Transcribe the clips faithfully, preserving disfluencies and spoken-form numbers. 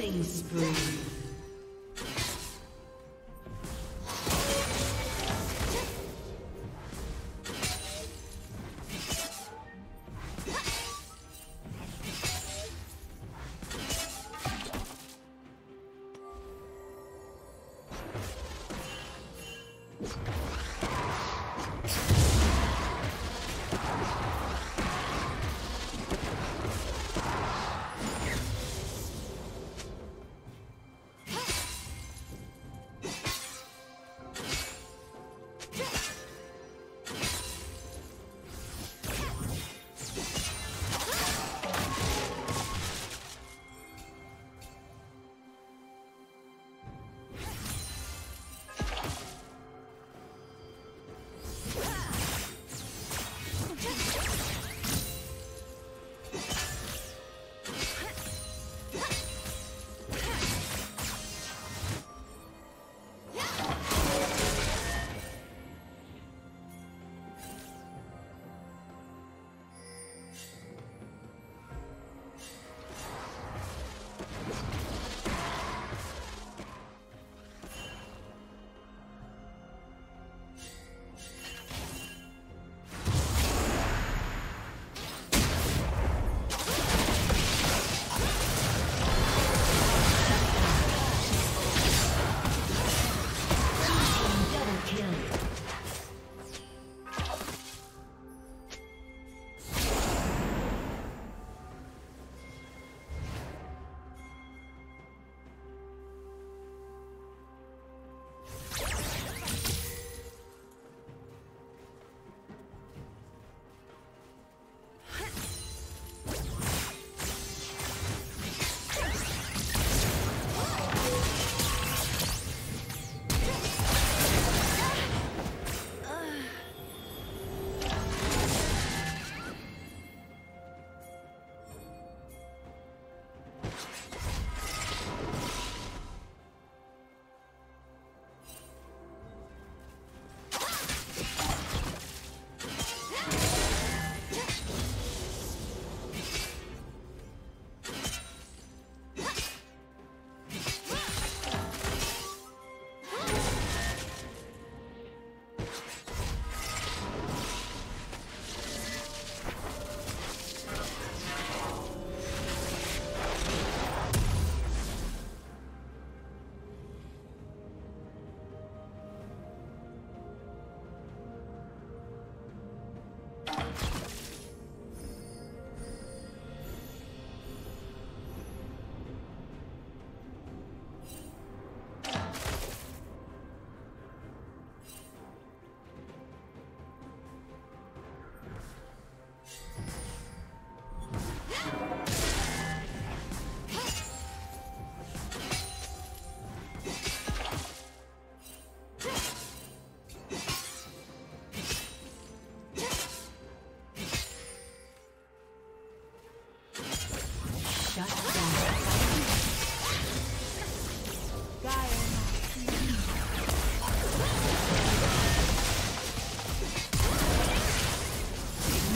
Killing spree.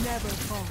Never fall.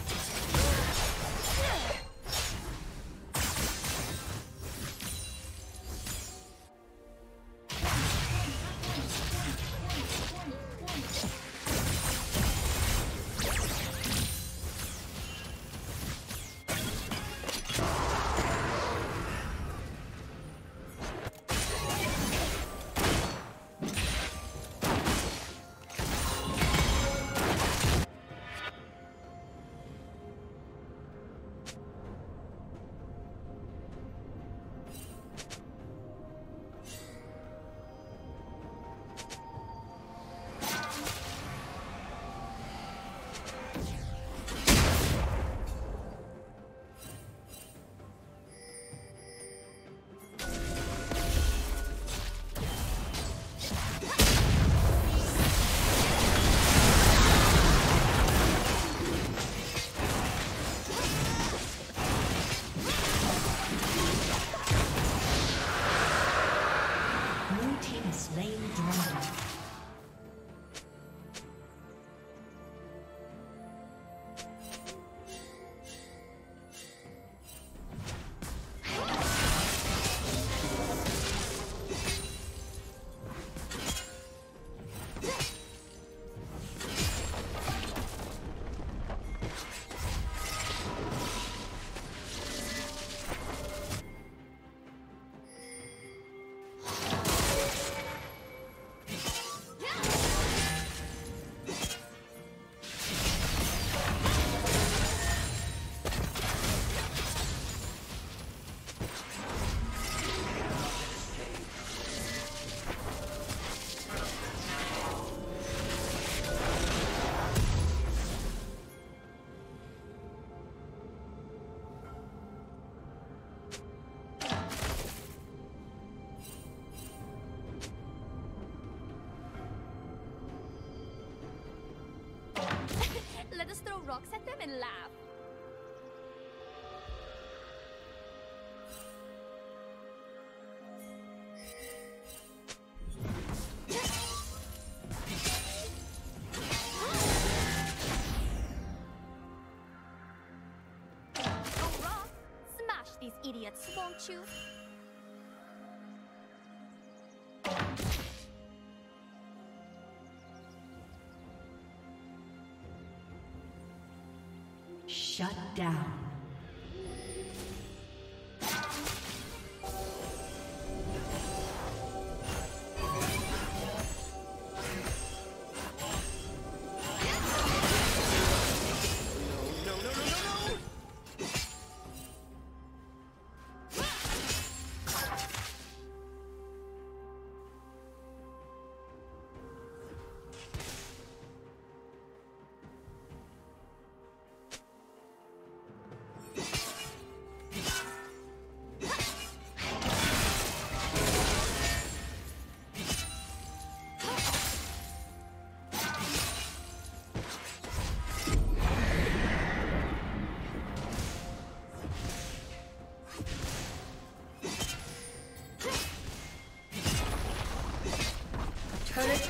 rocks at them and laugh. Oh, rock! Smash these idiots, won't you? Shut down.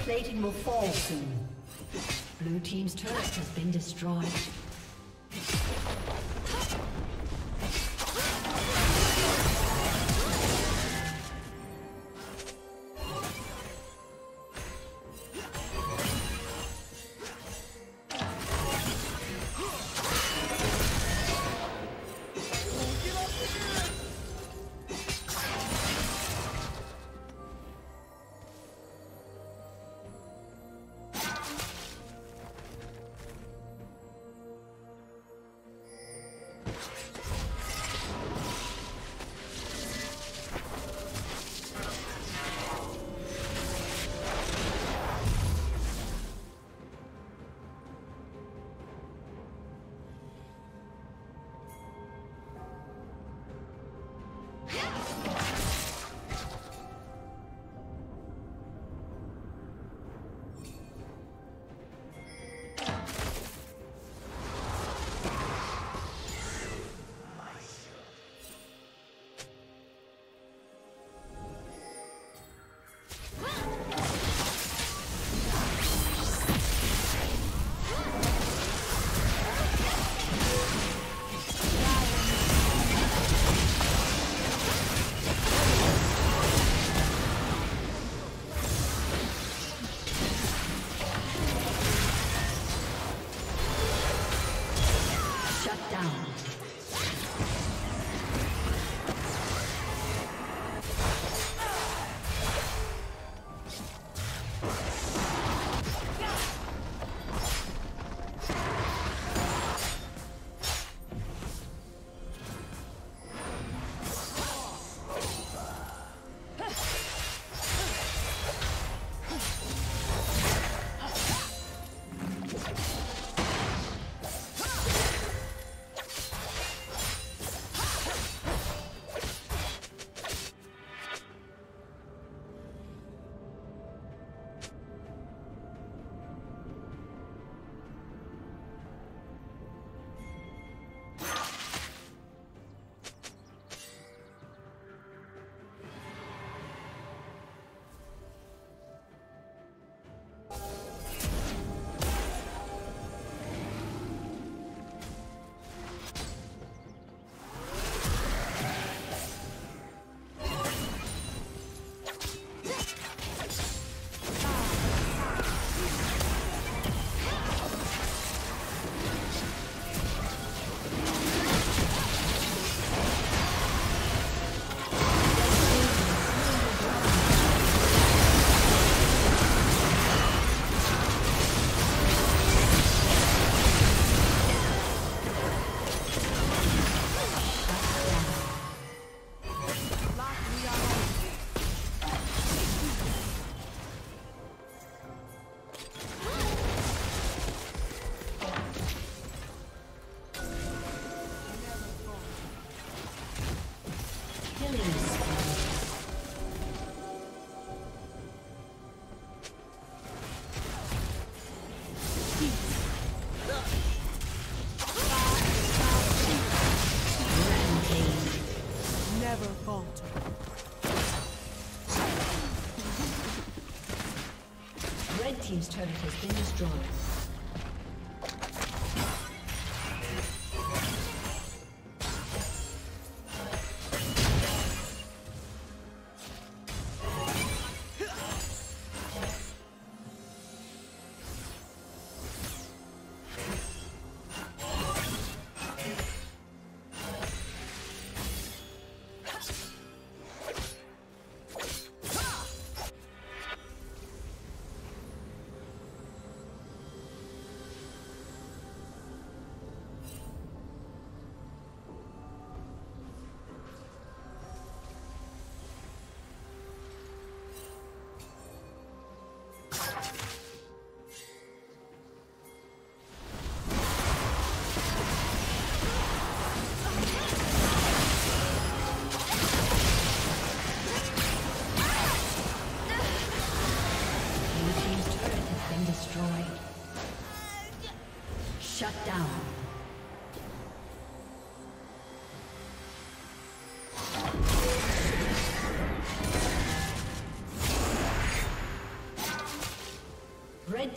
Plating will fall soon. Blue team's turret has been destroyed. team's turret has been destroyed. Shut down. Red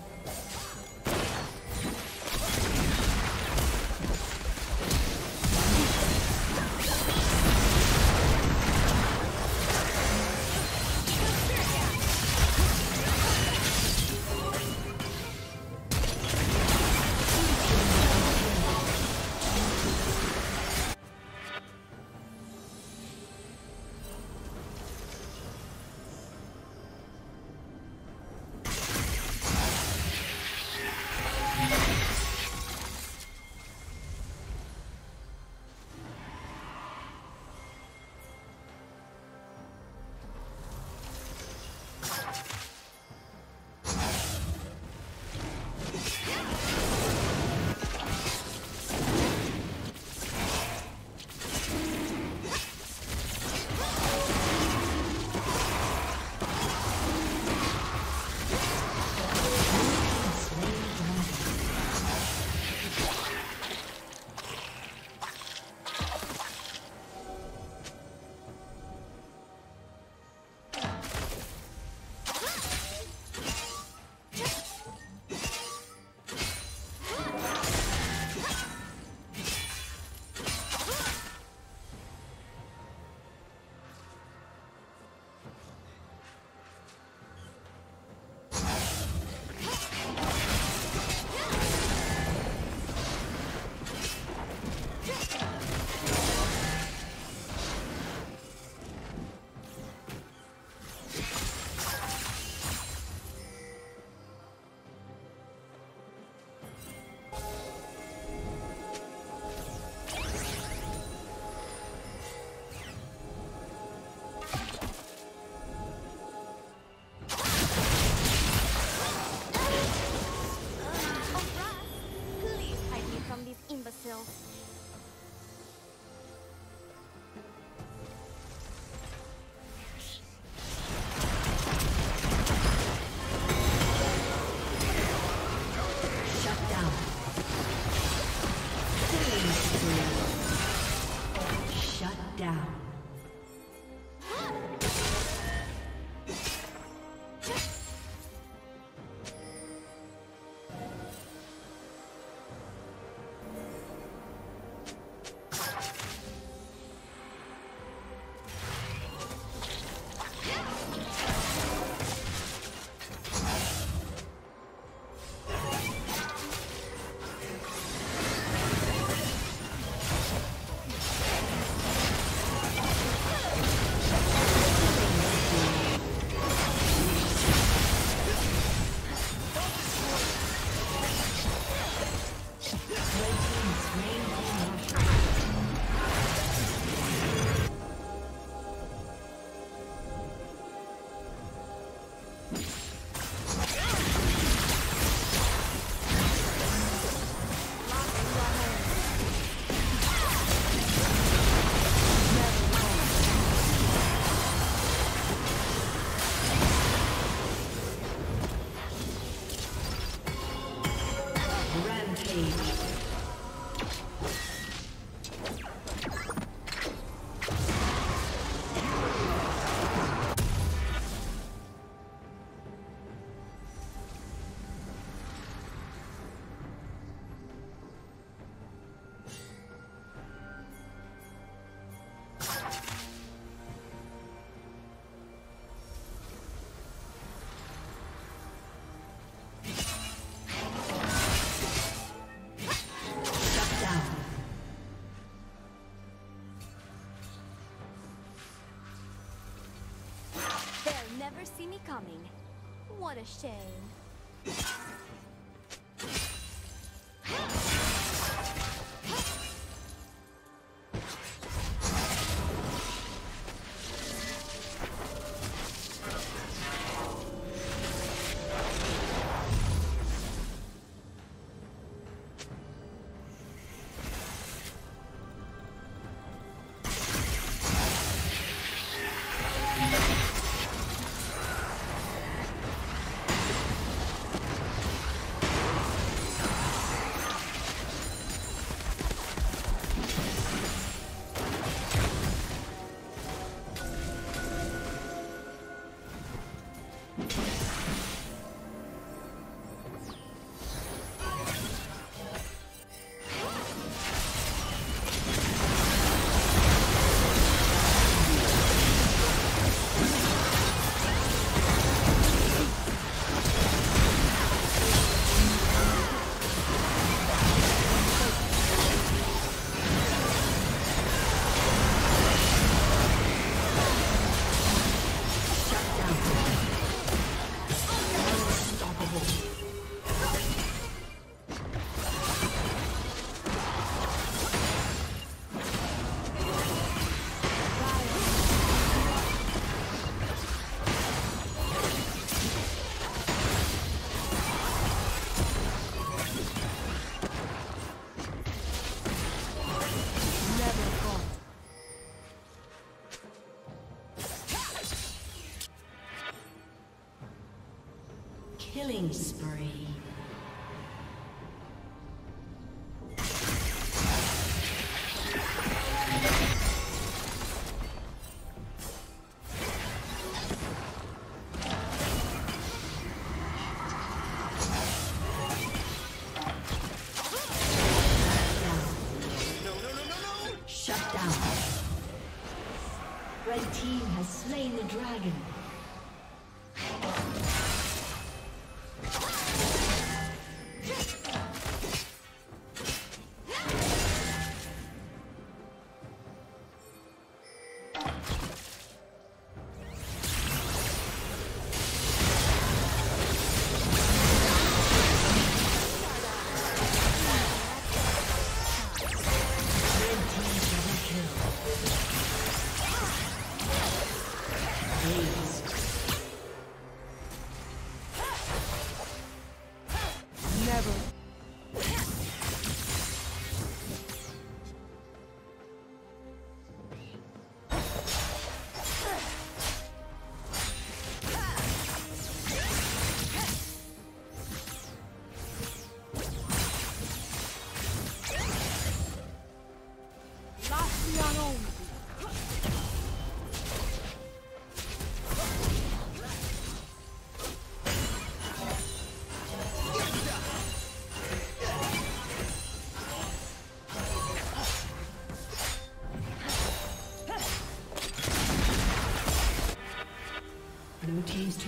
never see me coming. What a shame. Killing spree. No, no, no, no, no. Shut down. Red team has slain the dragon. Blue team's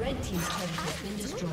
Red team's turret has been destroyed.